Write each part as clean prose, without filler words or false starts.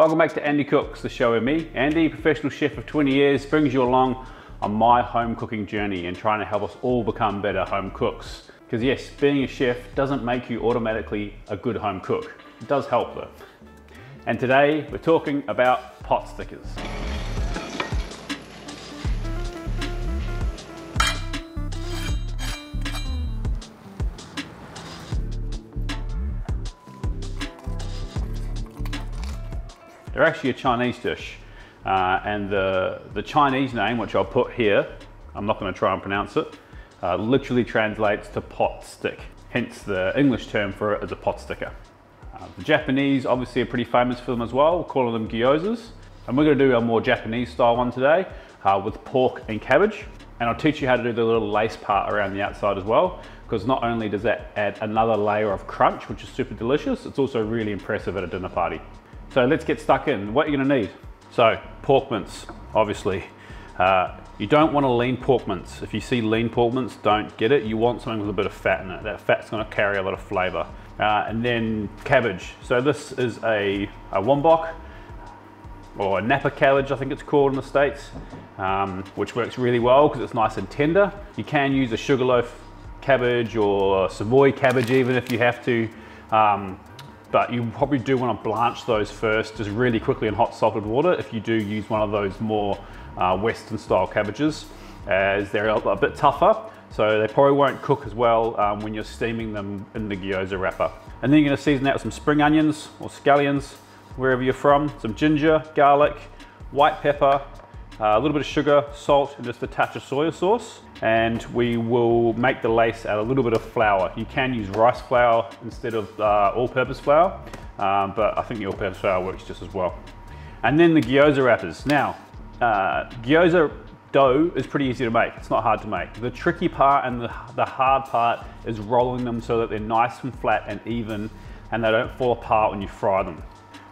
Welcome back to Andy Cooks, the show where me, Andy, professional chef of 20 years, brings you along on my home cooking journey and trying to help us all become better home cooks. Because yes, being a chef doesn't make you automatically a good home cook. It does help though. And today we're talking about pot stickers. They're actually a Chinese dish, and the Chinese name, which I'll put here, I'm not going to try and pronounce it, literally translates to pot stick, hence the English term for it is a pot sticker. The Japanese obviously are pretty famous for them as well, calling them gyozas, and we're going to do a more Japanese style one today with pork and cabbage, and I'll teach you how to do the little lace part around the outside as well, because not only does that add another layer of crunch, which is super delicious, it's also really impressive at a dinner party. So let's get stuck in. What you're going to need. So pork mince, obviously. You don't want a lean pork mince. If you see lean pork mince, don't get it. You want something with a bit of fat in it. That fat's going to carry a lot of flavour. And then cabbage. So this is a wombok, or a Napa cabbage, I think it's called in the States, which works really well because it's nice and tender. You can use a sugarloaf cabbage or Savoy cabbage even if you have to. But you probably do want to blanch those first just really quickly in hot salted water if you do use one of those more Western style cabbages, as they're a bit tougher, so they probably won't cook as well when you're steaming them in the gyoza wrapper. And then you're going to season that with some spring onions or scallions, wherever you're from, some ginger, garlic, white pepper, a little bit of sugar, salt, and just a touch of soy sauce. And we will make the lace out of a little bit of flour. You can use rice flour instead of all-purpose flour, but I think the all-purpose flour works just as well. And then the gyoza wrappers. Now, gyoza dough is pretty easy to make. It's not hard to make. The tricky part and the hard part is rolling them so that they're nice and flat and even, and they don't fall apart when you fry them.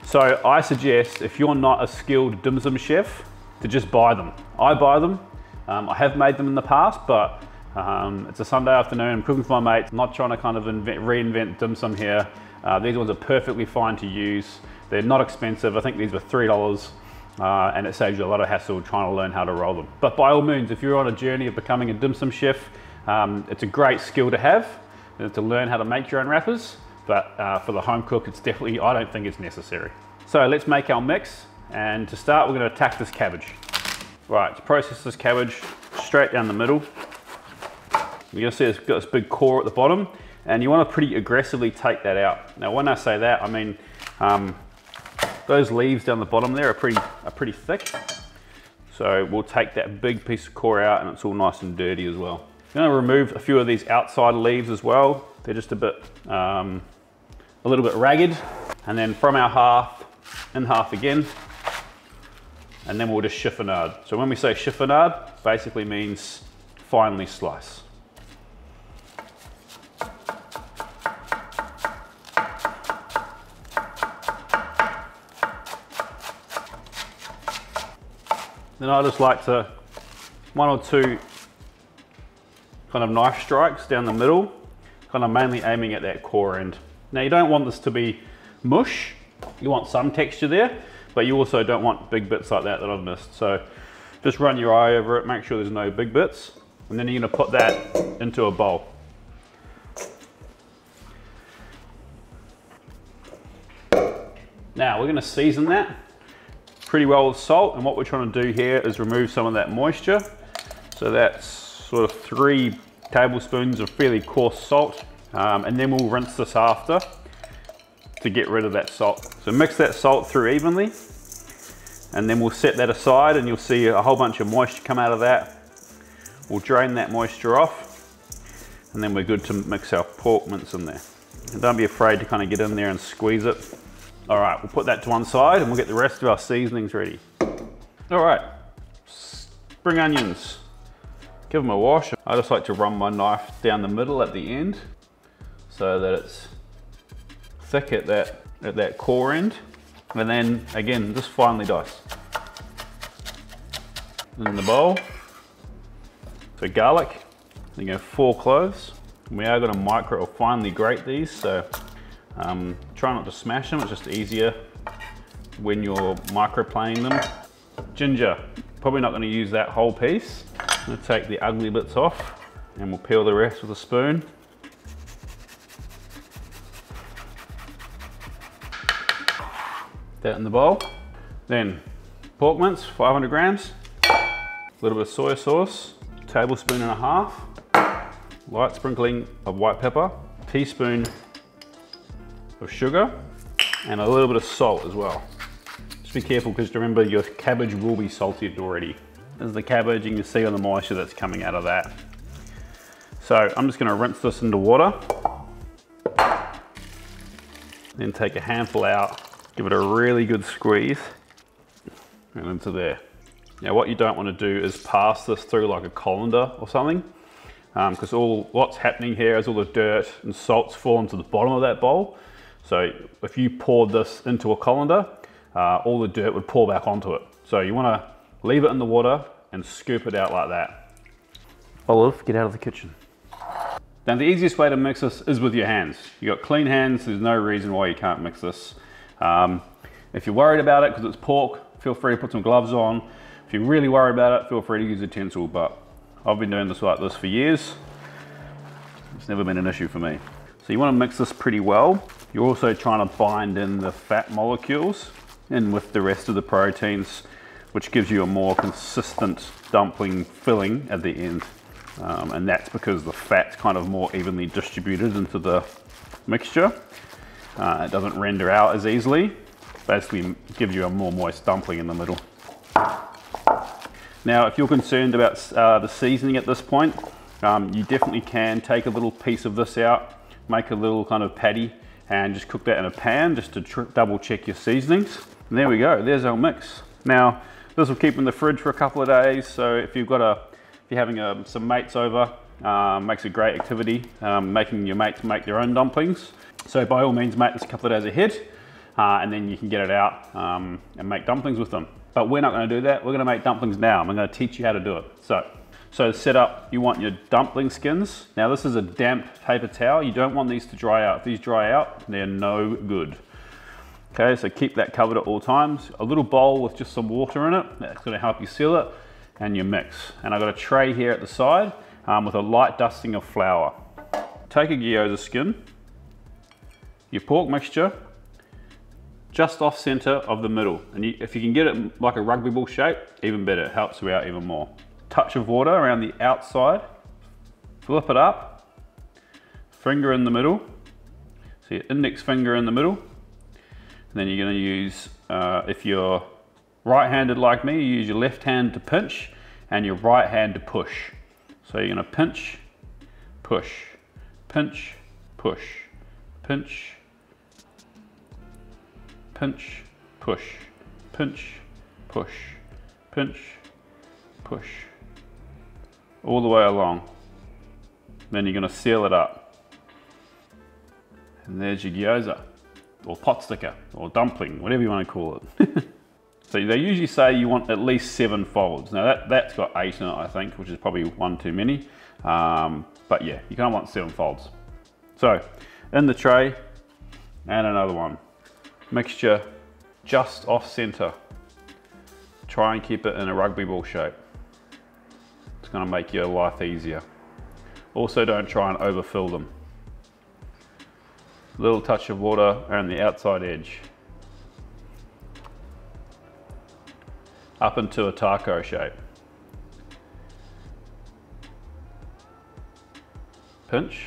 So I suggest, if you're not a skilled dim sum chef, to just buy them. I buy them. I have made them in the past, but it's a Sunday afternoon, I'm cooking for my mates. I'm not trying to kind of reinvent dim sum here. These ones are perfectly fine to use. They're not expensive. I think these were $3, and it saves you a lot of hassle trying to learn how to roll them. But by all means, if you're on a journey of becoming a dim sum chef, it's a great skill to have, to learn how to make your own wrappers. But for the home cook, it's definitely, I don't think it's necessary. So let's make our mix. And to start, we're going to attack this cabbage. Right, to process this cabbage, straight down the middle. You'll see it's got this big core at the bottom, and you want to pretty aggressively take that out. Now, when I say that, I mean those leaves down the bottom there are pretty thick. So we'll take that big piece of core out, and it's all nice and dirty as well. I'm going to remove a few of these outside leaves as well. They're just a little bit ragged. And then from our half, in half again. And then we'll just chiffonade. So when we say chiffonade, basically means finely slice. Then I just like to, one or two kind of knife strikes down the middle, kind of mainly aiming at that core end. Now you don't want this to be mush, you want some texture there, but you also don't want big bits like that that I've missed. So just run your eye over it, make sure there's no big bits. And then you're gonna put that into a bowl. Now we're gonna season that pretty well with salt. And what we're trying to do here is remove some of that moisture. So that's sort of 3 tablespoons of fairly coarse salt. And then we'll rinse this after to get rid of that salt. So mix that salt through evenly, and then we'll set that aside, and you'll see a whole bunch of moisture come out of that. We'll drain that moisture off, and then we're good to mix our pork mince in there. And don't be afraid to kind of get in there and squeeze it. All right, we'll put that to one side, and we'll get the rest of our seasonings ready. All right, spring onions. Give them a wash. I just like to run my knife down the middle at the end so that it's thick at that core end, and then again just finely dice in the bowl. So garlic, then you go 4 cloves. We are going to micro or finely grate these, so try not to smash them, it's just easier when you're microplaning them. Ginger, probably not going to use that whole piece. I'm going to take the ugly bits off and we'll peel the rest with a spoon. That in the bowl. Then pork mince, 500 grams. A little bit of soy sauce, tablespoon and a half. Light sprinkling of white pepper, teaspoon of sugar, and a little bit of salt as well. Just be careful, because remember your cabbage will be salted already. There's the cabbage, and you can see all the moisture that's coming out of that. So I'm just gonna rinse this into water. Then take a handful out, give it a really good squeeze, and into there. Now what you don't wanna do is pass this through like a colander or something, because what's happening here is all the dirt and salt's falling to the bottom of that bowl. So if you poured this into a colander, all the dirt would pour back onto it. So you want to leave it in the water and scoop it out like that. Olive, get out of the kitchen. Now the easiest way to mix this is with your hands. You've got clean hands, there's no reason why you can't mix this. If you're worried about it because it's pork, feel free to put some gloves on. If you're really worried about it, feel free to use a utensil, but I've been doing this like this for years. It's never been an issue for me. So you want to mix this pretty well. You're also trying to bind in the fat molecules in with the rest of the proteins, which gives you a more consistent dumpling filling at the end. And that's because the fat's kind of more evenly distributed into the mixture. It doesn't render out as easily. Basically gives you a more moist dumpling in the middle. Now, if you're concerned about the seasoning at this point, you definitely can take a little piece of this out, make a little kind of patty, and just cook that in a pan just to double check your seasonings. And there we go, there's our mix. Now, this will keep in the fridge for a couple of days, so if you're having some mates over, makes a great activity, making your mates make their own dumplings. So by all means, make this a couple of days ahead, and then you can get it out and make dumplings with them. But we're not going to do that. We're going to make dumplings now. I'm going to teach you how to do it. So to set up, you want your dumpling skins. Now this is a damp paper towel. You don't want these to dry out. If these dry out, they're no good. Okay, so keep that covered at all times. A little bowl with just some water in it. That's going to help you seal it and you mix. And I've got a tray here at the side with a light dusting of flour. Take a gyoza skin, your pork mixture, just off center of the middle. And if you can get it like a rugby ball shape, even better, it helps you out even more. Touch of water around the outside, flip it up, finger in the middle. So your index finger in the middle. And then you're gonna use, if you're right-handed like me, you use your left hand to pinch and your right hand to push. So you're gonna pinch, push, pinch, push, pinch, pinch, push, pinch, push, pinch, push. All the way along. Then you're gonna seal it up. And there's your gyoza, or potsticker, or dumpling, whatever you wanna call it. So they usually say you want at least 7 folds. Now that's got 8 in it, I think, which is probably one too many. But yeah, you kinda want 7 folds. So, in the tray, and another one. Mixture just off center. Try and keep it in a rugby ball shape. It's going to make your life easier. Also, don't try and overfill them. Little touch of water around the outside edge. Up into a taco shape. Pinch,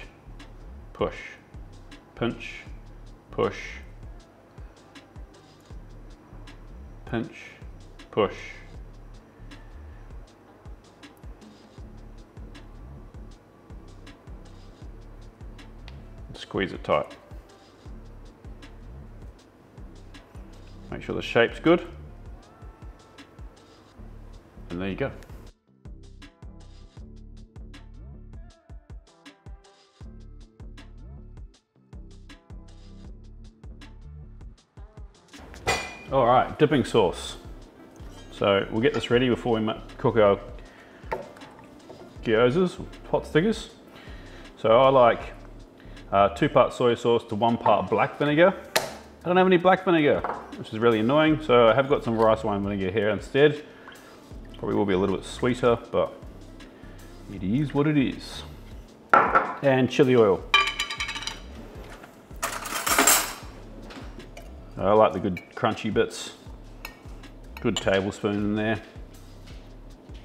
push, pinch, push. Pinch, push. Squeeze it tight. Make sure the shape's good. And there you go. All right, dipping sauce. So we'll get this ready before we cook our gyozas, or potstickers. So I like 2 parts soy sauce to 1 part black vinegar. I don't have any black vinegar, which is really annoying. So I have got some rice wine vinegar here instead. Probably will be a little bit sweeter, but it is what it is. And chili oil. I like the good crunchy bits. Good tablespoon in there.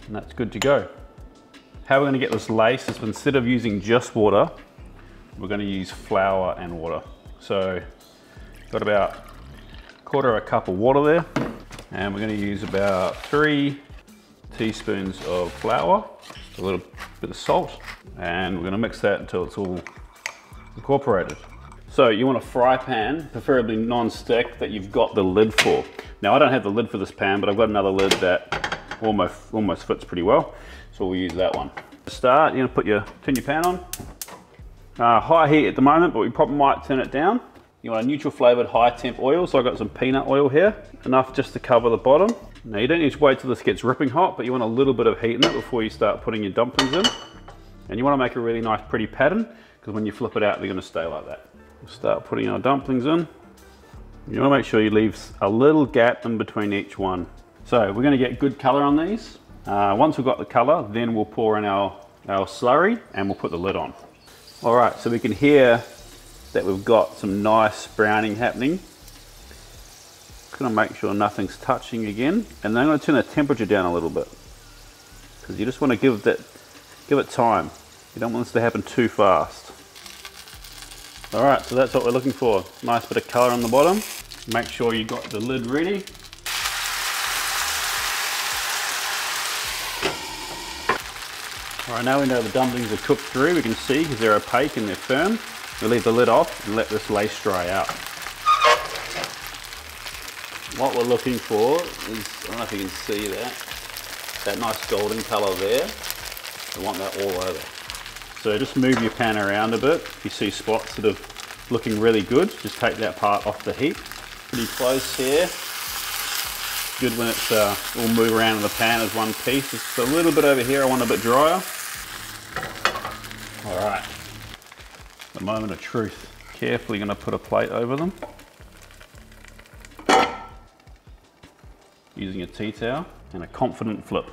And that's good to go. How we're gonna get this lace is instead of using just water, we're gonna use flour and water. So got about quarter cup of water there, and we're gonna use about 3 teaspoons of flour, a little bit of salt, and we're gonna mix that until it's all incorporated. So you want a fry pan, preferably non-stick, that you've got the lid for. Now I don't have the lid for this pan, but I've got another lid that almost fits pretty well. So we'll use that one. To start, you're gonna turn your pan on. High heat at the moment, but we probably might turn it down. You want a neutral flavored high temp oil. So I've got some peanut oil here, enough just to cover the bottom. Now you don't need to wait till this gets ripping hot, but you want a little bit of heat in it before you start putting your dumplings in. And you want to make a really nice pretty pattern, because when you flip it out, they're going to stay like that. We'll start putting our dumplings in. You want to make sure you leave a little gap in between each one. So we're going to get good color on these. Once we've got the color, then we'll pour in our slurry and we'll put the lid on. All right, so we can hear that we've got some nice browning happening. Gonna make sure nothing's touching again, and then I'm gonna turn the temperature down a little bit, because you just want to give it time. You don't want this to happen too fast. All right, so that's what we're looking for. Nice bit of color on the bottom. Make sure you got the lid ready. All right, now we know the dumplings are cooked through. We can see because they're opaque and they're firm. We'll leave the lid off and let this lace dry out. What we're looking for is, I don't know if you can see that nice golden color there. We want that all over. So just move your pan around a bit. If you see spots that are looking really good, just take that part off the heat. Pretty close here. It's good when it's all move around in the pan as one piece. It's a little bit over here, I want a bit drier. All right. The moment of truth. Carefully going to put a plate over them. Using a tea towel and a confident flip.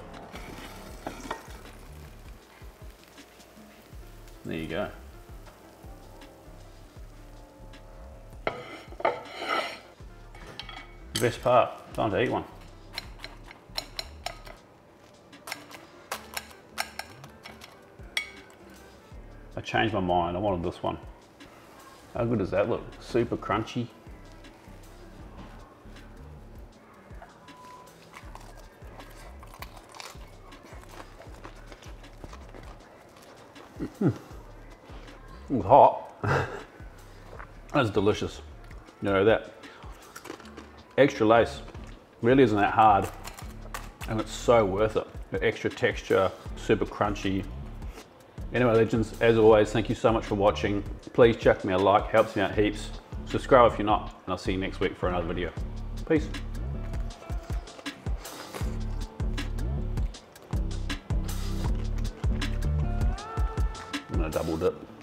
There you go. Best part, time to eat one. I changed my mind, I wanted this one. How good does that look? Super crunchy. It was hot. That was delicious. You know, that extra lace really isn't that hard, and it's so worth it. The extra texture, super crunchy. Anyway, legends, as always, thank you so much for watching. Please chuck me a like, helps me out heaps. Subscribe if you're not, and I'll see you next week for another video. Peace. I'm gonna double dip.